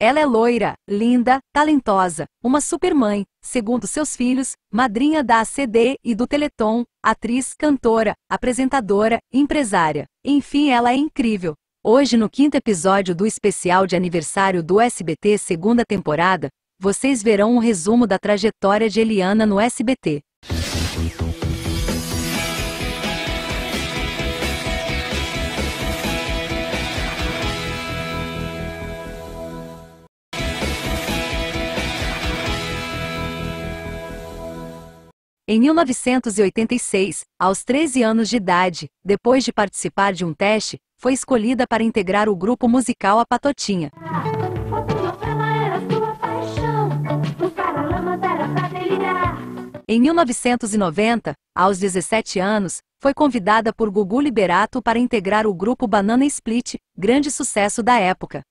Ela é loira, linda, talentosa, uma supermãe, segundo seus filhos, madrinha da ACD e do Teleton, atriz, cantora, apresentadora, empresária. Enfim, ela é incrível. Hoje, no quinto episódio do especial de aniversário do SBT segunda temporada, vocês verão um resumo da trajetória de Eliana no SBT. Em 1986, aos 13 anos de idade, depois de participar de um teste, foi escolhida para integrar o grupo musical A Patotinha. Em 1990, aos 17 anos, foi convidada por Gugu Liberato para integrar o grupo Banana Split, grande sucesso da época.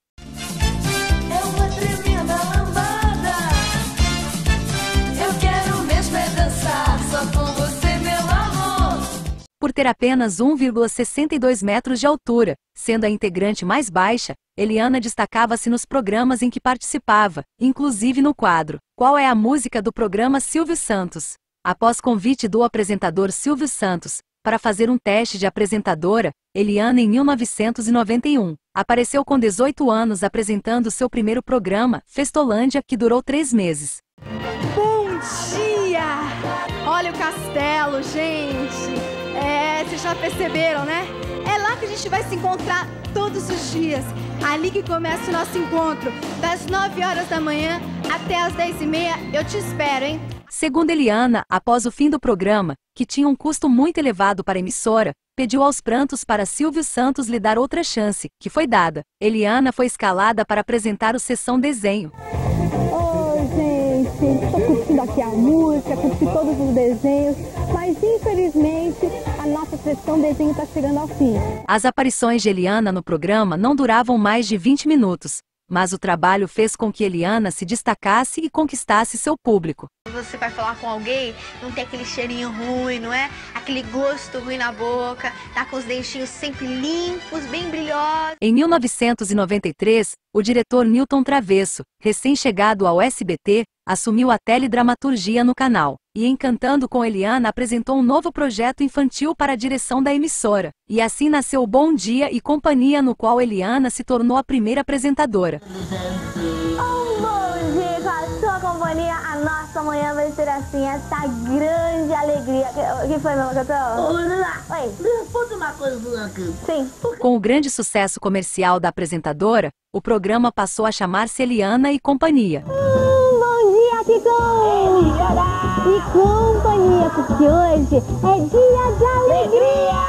Por ter apenas 1,62 metros de altura, sendo a integrante mais baixa, Eliana destacava-se nos programas em que participava, inclusive no quadro Qual é a Música do programa Silvio Santos. Após convite do apresentador Silvio Santos para fazer um teste de apresentadora, Eliana, em 1991, apareceu com 18 anos apresentando seu primeiro programa, Festolândia, que durou 3 meses. Bom dia! Olha o castelo, gente! É, vocês já perceberam, né? É lá que a gente vai se encontrar todos os dias. Ali que começa o nosso encontro. Das 9 horas da manhã até as 10h30, eu te espero, hein? Segundo Eliana, após o fim do programa, que tinha um custo muito elevado para a emissora, pediu aos prantos para Silvio Santos lhe dar outra chance, que foi dada. Eliana foi escalada para apresentar o Sessão Desenho. Estou curtindo aqui a música, curti todos os desenhos, mas infelizmente a nossa sessão desenho está chegando ao fim. As aparições de Eliana no programa não duravam mais de 20 minutos, mas o trabalho fez com que Eliana se destacasse e conquistasse seu público. Você vai falar com alguém, não tem aquele cheirinho ruim, não é? Aquele gosto ruim na boca, tá com os dentinhos sempre limpos, bem brilhosos. Em 1993, o diretor Newton Travesso, recém-chegado ao SBT, assumiu a teledramaturgia no canal, e em Cantando com Eliana apresentou um novo projeto infantil para a direção da emissora, e assim nasceu Bom Dia e Companhia, no qual Eliana se tornou a primeira apresentadora. Um bom dia com a sua companhia, a nossa manhã vai ser assim, essa grande alegria. Que foi, meu cantor? Oi. Responde uma coisa do Lancan. Sim. Com o grande sucesso comercial da apresentadora, o programa passou a chamar-se Eliana e Companhia. Eliana e Companhia, porque hoje é dia de alegria!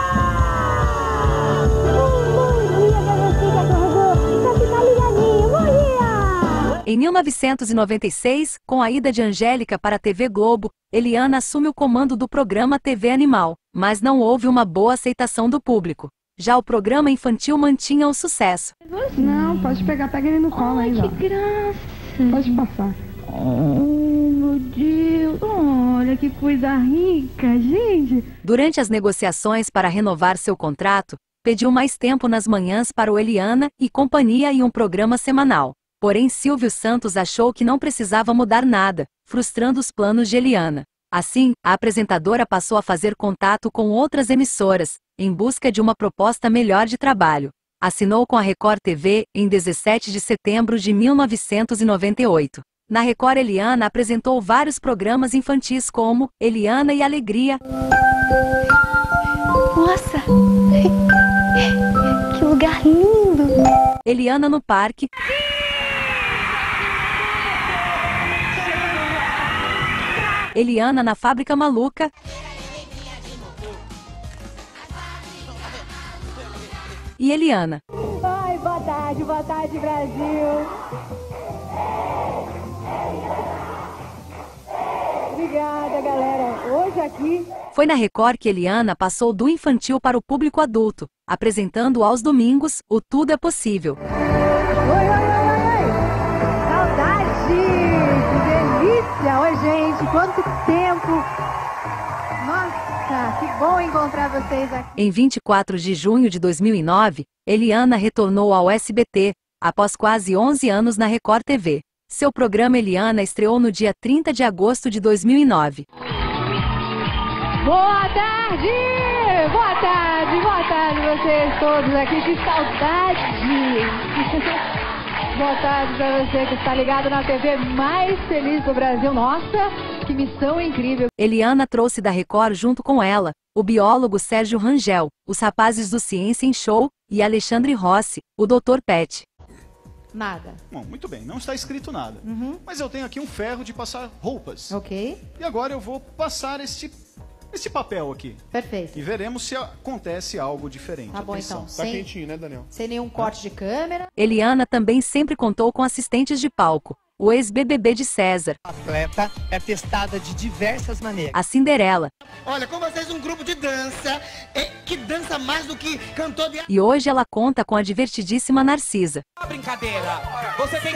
Um bom dia pra você que acordou, pra ficar ligadinho, bom dia! Em 1996, com a ida de Angélica para a TV Globo, Eliana assume o comando do programa TV Animal, mas não houve uma boa aceitação do público. Já o programa infantil mantinha o sucesso. Não, pode pegar, pega ele no colo aí, ó. Que graça! Pode passar. Oh, meu Deus, olha que coisa rica, gente. Durante as negociações para renovar seu contrato, pediu mais tempo nas manhãs para o Eliana e Companhia e um programa semanal. Porém, Silvio Santos achou que não precisava mudar nada, frustrando os planos de Eliana. Assim, a apresentadora passou a fazer contato com outras emissoras, em busca de uma proposta melhor de trabalho. Assinou com a Record TV em 17 de setembro de 1998. Na Record, Eliana apresentou vários programas infantis como Eliana e Alegria. Nossa! Que lugar lindo! Eliana no Parque. Eliana na Fábrica Maluca. E Eliana. Ai, boa tarde, Brasil! Obrigada, galera. Hoje aqui... Foi na Record que Eliana passou do infantil para o público adulto, apresentando aos domingos o Tudo é Possível. Oi, oi, oi, oi! Saudade! Que delícia! Oi, gente, quanto tempo! Nossa, que bom encontrar vocês aqui! Em 24 de junho de 2009, Eliana retornou ao SBT, após quase 11 anos na Record TV. Seu programa Eliana estreou no dia 30 de agosto de 2009. Boa tarde! Boa tarde! Boa tarde a vocês todos aqui, que saudade! Boa tarde para você que está ligado na TV mais feliz do Brasil. Nossa, que missão incrível. Eliana trouxe da Record junto com ela o biólogo Sérgio Rangel, os rapazes do Ciência em Show e Alexandre Rossi, o Dr. Pet. Nada. Bom, muito bem, não está escrito nada. Mas eu tenho aqui um ferro de passar roupas. Ok. E agora eu vou passar esse papel aqui. Perfeito. E veremos se acontece algo diferente. Tá bom, então. Tá quentinho, né, Daniel? Sem nenhum corte de câmera. Eliana também sempre contou com assistentes de palco. O ex-BBB de César. A atleta é testada de diversas maneiras. A Cinderela. Olha, com vocês um grupo de dança que dança mais do que cantor de... E hoje ela conta com a divertidíssima Narcisa. Uma brincadeira. Você tem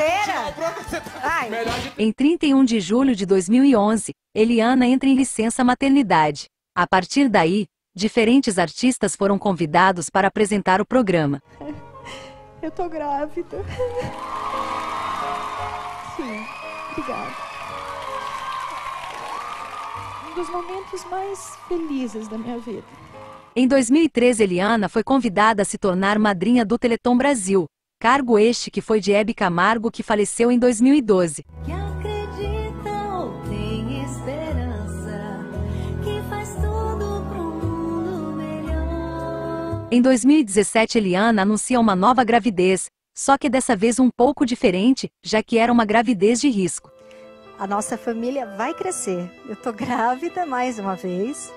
que... Em 31 de julho de 2011, Eliana entra em licença maternidade. A partir daí, diferentes artistas foram convidados para apresentar o programa. Eu tô grávida. Sim, obrigada. Um dos momentos mais felizes da minha vida. Em 2013, Eliana foi convidada a se tornar madrinha do Teleton Brasil, cargo este que foi de Hebe Camargo, que faleceu em 2012. Que acreditam, tem esperança, que faz tudo pro mundo melhor. Em 2017, Eliana anuncia uma nova gravidez. Só que dessa vez um pouco diferente, já que era uma gravidez de risco. A nossa família vai crescer. Eu tô grávida mais uma vez.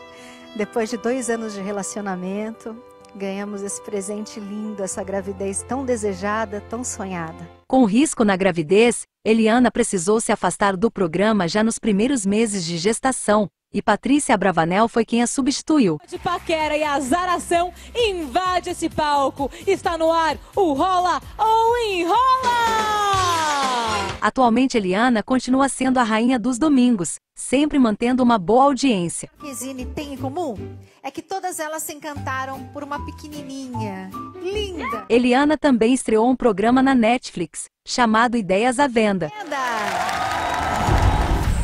Depois de 2 anos de relacionamento, ganhamos esse presente lindo, essa gravidez tão desejada, tão sonhada. Com risco na gravidez, Eliana precisou se afastar do programa já nos primeiros meses de gestação. E Patrícia Abravanel foi quem a substituiu. De paquera e azaração invade esse palco. Está no ar o Rola ou Enrola! Atualmente, Eliana continua sendo a rainha dos domingos, sempre mantendo uma boa audiência. O que Zine tem em comum é que todas elas se encantaram por uma pequenininha, linda. Eliana também estreou um programa na Netflix, chamado Ideias à Venda.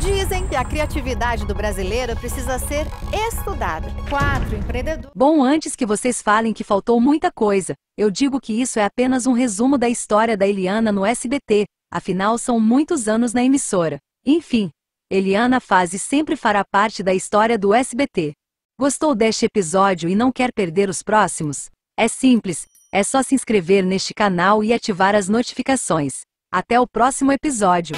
Dizem que a criatividade do brasileiro precisa ser estudada. 4 empreendedores... Bom, antes que vocês falem que faltou muita coisa, eu digo que isso é apenas um resumo da história da Eliana no SBT, afinal são muitos anos na emissora. Enfim, Eliana faz e sempre fará parte da história do SBT. Gostou deste episódio e não quer perder os próximos? É simples, é só se inscrever neste canal e ativar as notificações. Até o próximo episódio!